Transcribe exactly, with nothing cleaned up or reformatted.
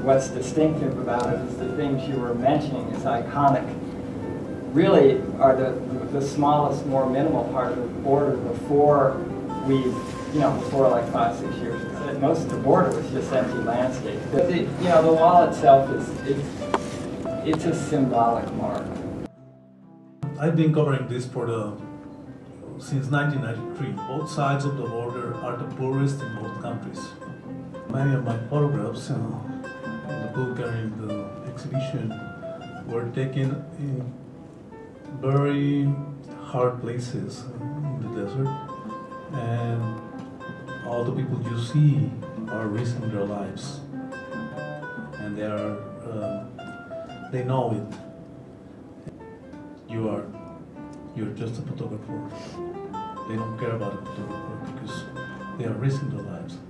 What's distinctive about it is the things you were mentioning is iconic. Really are the, the smallest, more minimal part of the border before we've, you know, before like five, six years ago. Most of the border was just empty landscape. But the, you know, the wall itself is, it's, it's a symbolic mark. I've been covering this for the, since nineteen ninety-three. Both sides of the border are the poorest in both countries. Many of my photographs, you know, the book and in the exhibition were taken in very hard places in the desert, and all the people you see are risking their lives, and they are uh, they know it. You are you're just a photographer. They don't care about a photographer because they are risking their lives.